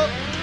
Fernando.